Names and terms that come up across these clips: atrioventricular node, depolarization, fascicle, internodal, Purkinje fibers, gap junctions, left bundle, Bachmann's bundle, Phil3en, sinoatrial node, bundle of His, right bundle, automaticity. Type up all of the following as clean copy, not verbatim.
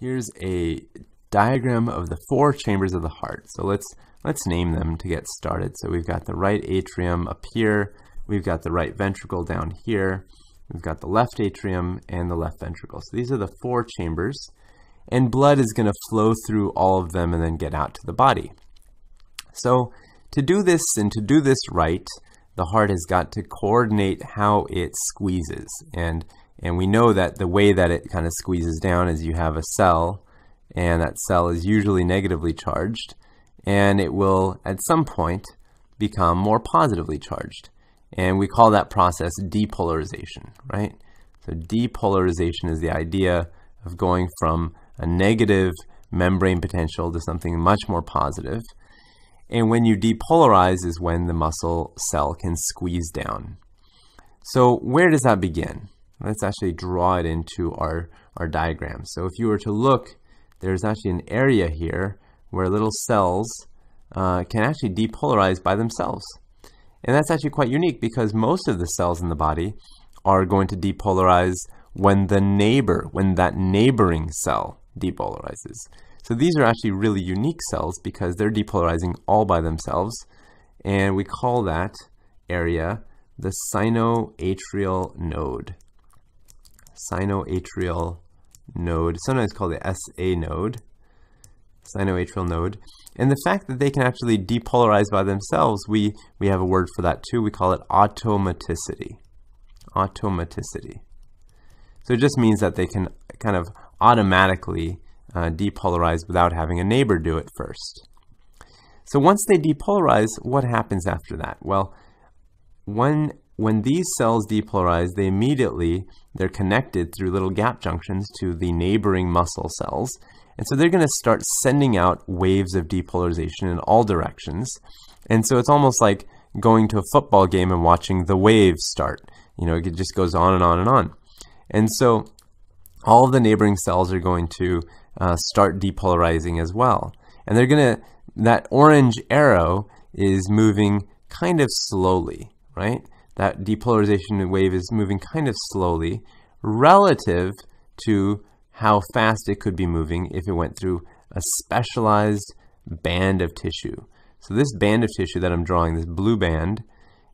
Here's a diagram of the four chambers of the heart. So let's name them to get started. So we've got the right atrium up here, we've got the right ventricle down here, we've got the left atrium and the left ventricle. So these are the four chambers, and blood is going to flow through all of them and then get out to the body. So to do this, and to do this right, the heart has got to coordinate how it squeezes. And we know that the way that it kind of squeezes down is you have a cell, and that cell is usually negatively charged, and it will at some point become more positively charged. And we call that process depolarization, right? So depolarization is the idea of going from a negative membrane potential to something much more positive. And when you depolarize is when the muscle cell can squeeze down. So where does that begin? Let's actually draw it into our diagram. So if you were to look, there's actually an area here where little cells can actually depolarize by themselves. And that's actually quite unique, because most of the cells in the body are going to depolarize when that neighboring cell depolarizes. So these are actually really unique cells because they're depolarizing all by themselves, and we call that area the sinoatrial node. Sinoatrial node, sometimes called the SA node, sinoatrial node. And the fact that they can actually depolarize by themselves, we have a word for that too. We call it automaticity. Automaticity. So it just means that they can kind of automatically depolarize without having a neighbor do it first. So once they depolarize, what happens after that? Well, when these cells depolarize, they immediately, they're connected through little gap junctions to the neighboring muscle cells. And so they're going to start sending out waves of depolarization in all directions. And so it's almost like going to a football game and watching the waves start. You know, it just goes on and on and on. And so all of the neighboring cells are going to start depolarizing as well. And they're going to, that orange arrow is moving kind of slowly, right? That depolarization wave is moving kind of slowly relative to how fast it could be moving if it went through a specialized band of tissue. So this band of tissue that I'm drawing, this blue band,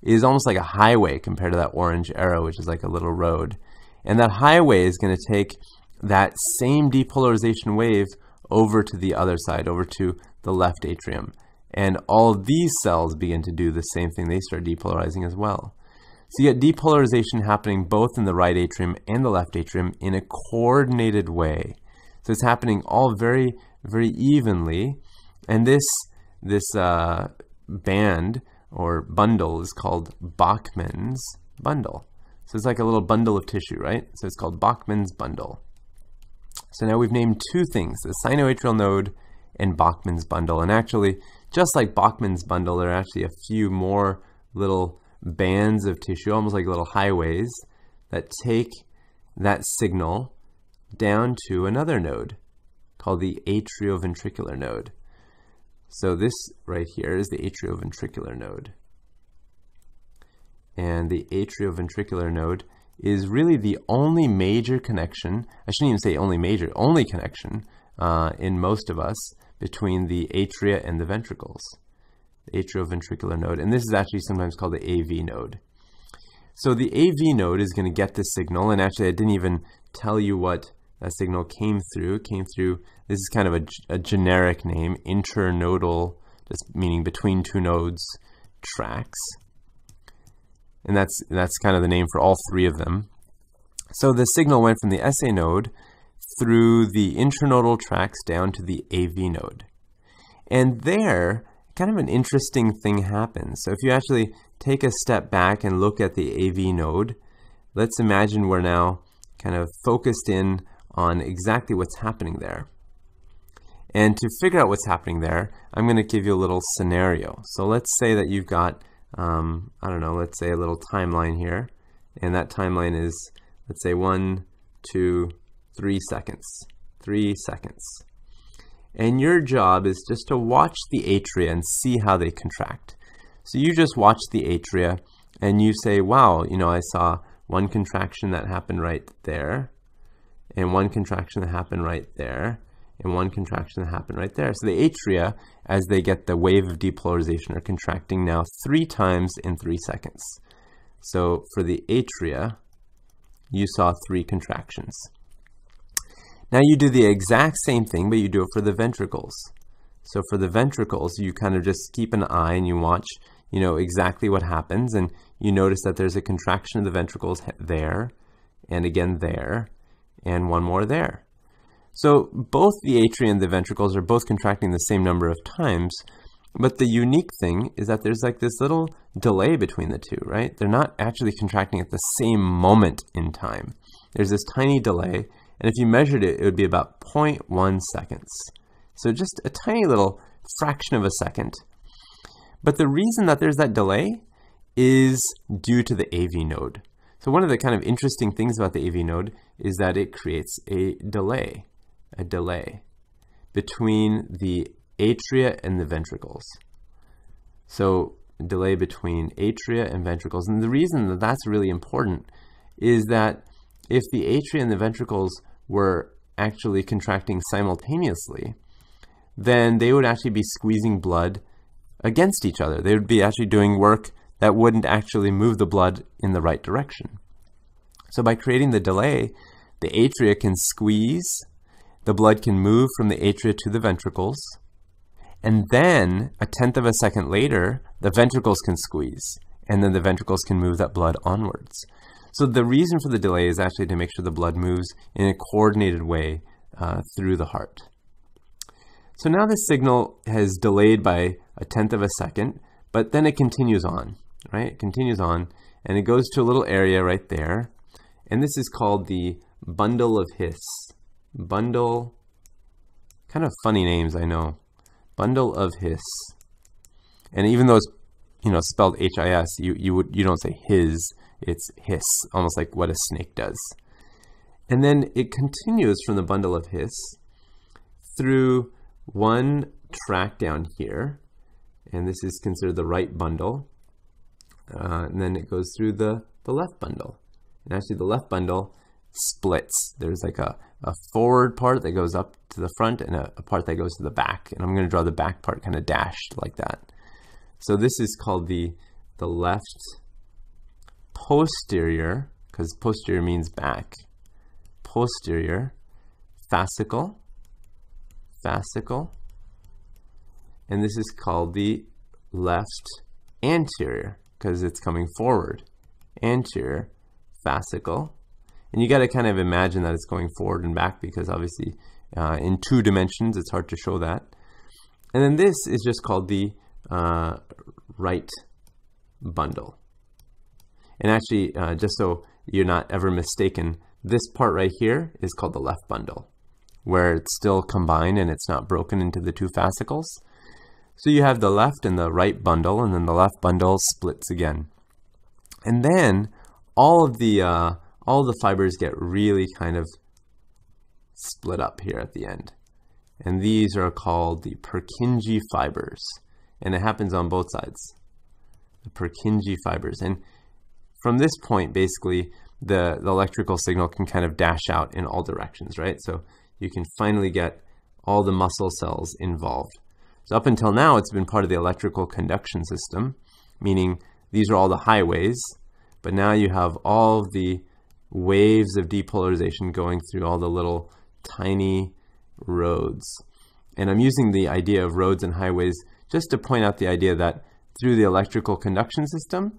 is almost like a highway compared to that orange arrow, which is like a little road. And that highway is going to take that same depolarization wave over to the other side, over to the left atrium. And all these cells begin to do the same thing. They start depolarizing as well. So you get depolarization happening both in the right atrium and the left atrium in a coordinated way. So it's happening all very, very evenly. And this band or bundle is called Bachmann's bundle. So it's like a little bundle of tissue, right? So it's called Bachmann's bundle. So now we've named two things, the sinoatrial node and Bachmann's bundle. And actually, just like Bachmann's bundle, there are actually a few more little bands of tissue, almost like little highways, that take that signal down to another node called the atrioventricular node. So this right here is the atrioventricular node. And the atrioventricular node is really the only major connection, I shouldn't even say only major, only connection in most of us between the atria and the ventricles. Atrioventricular node, and this is actually sometimes called the AV node. So the AV node is going to get this signal, and actually I didn't even tell you what that signal came through. It came through, this is kind of a generic name, internodal, just meaning between two nodes, tracts. And that's kind of the name for all three of them. So the signal went from the SA node through the internodal tracts down to the AV node. And there, kind of an interesting thing happens. So if you actually take a step back and look at the AV node, let's imagine we're now kind of focused in on exactly what's happening there. And to figure out what's happening there, I'm going to give you a little scenario. So let's say that you've got, I don't know, let's say a little timeline here. And that timeline is, let's say 1, 2, 3 seconds. 3 seconds. And your job is just to watch the atria and see how they contract. So you just watch the atria and you say, wow, you know, I saw one contraction that happened right there. and one contraction that happened right there, and one contraction that happened right there. So the atria, as they get the wave of depolarization, are contracting now 3 times in 3 seconds. So for the atria, you saw 3 contractions. Now you do the exact same thing, but you do it for the ventricles. So for the ventricles, you kind of just keep an eye and you watch, you know, exactly what happens, and you notice that there's a contraction of the ventricles there, and again there, and one more there. So both the atria and the ventricles are both contracting the same number of times, but the unique thing is that there's like this little delay between the two, right? They're not actually contracting at the same moment in time. There's this tiny delay, and if you measured it, it would be about 0.1 seconds. So just a tiny little fraction of a second. But the reason that there's that delay is due to the AV node. So one of the kind of interesting things about the AV node is that it creates a delay between the atria and the ventricles. So delay between atria and ventricles. And the reason that that's really important is that if the atria and the ventricles were actually contracting simultaneously, then they would actually be squeezing blood against each other. They would be actually doing work that wouldn't actually move the blood in the right direction. So by creating the delay, the atria can squeeze, the blood can move from the atria to the ventricles, and then 1/10 of a second later, the ventricles can squeeze, and then the ventricles can move that blood onwards. So the reason for the delay is actually to make sure the blood moves in a coordinated way through the heart. So now this signal has delayed by 1/10 of a second, but then it continues on, right? It continues on, and it goes to a little area right there, and this is called the bundle of His. Bundle, kind of funny names, I know. Bundle of His. And even though it's, you know, spelled H-I-S, you don't say his, it's his, almost like what a snake does. And then it continues from the bundle of His through one track down here, and this is considered the right bundle, and then it goes through the left bundle. And actually the left bundle splits. There's like a forward part that goes up to the front and a part that goes to the back, and I'm going to draw the back part kind of dashed like that. So this is called the left posterior, because posterior means back, posterior fascicle, fascicle, and this is called the left anterior because it's coming forward, anterior fascicle. And you got to kind of imagine that it's going forward and back because obviously in 2 dimensions it's hard to show that. And then this is just called the right bundle. And actually just so you're not ever mistaken, this part right here is called the left bundle, where it's still combined and it's not broken into the 2 fascicles. So you have the left and the right bundle, and then the left bundle splits again. And then all the fibers get really kind of split up here at the end. And these are called the Purkinje fibers. And it happens on both sides. The Purkinje fibers. And from this point, basically, the electrical signal can kind of dash out in all directions, right? So you can finally get all the muscle cells involved. So up until now, it's been part of the electrical conduction system, meaning these are all the highways, but now you have all the waves of depolarization going through all the little tiny roads. And I'm using the idea of roads and highways just to point out the idea that through the electrical conduction system,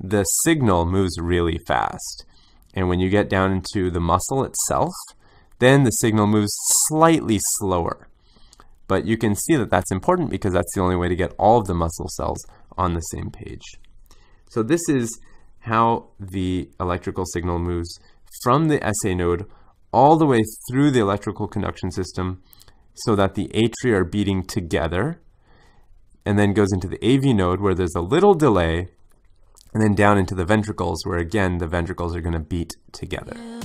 the signal moves really fast. And when you get down into the muscle itself, then the signal moves slightly slower. But you can see that that's important because that's the only way to get all of the muscle cells on the same page. So this is how the electrical signal moves from the SA node all the way through the electrical conduction system so that the atria are beating together, and then goes into the AV node where there's a little delay, and then down into the ventricles where again the ventricles are going to beat together.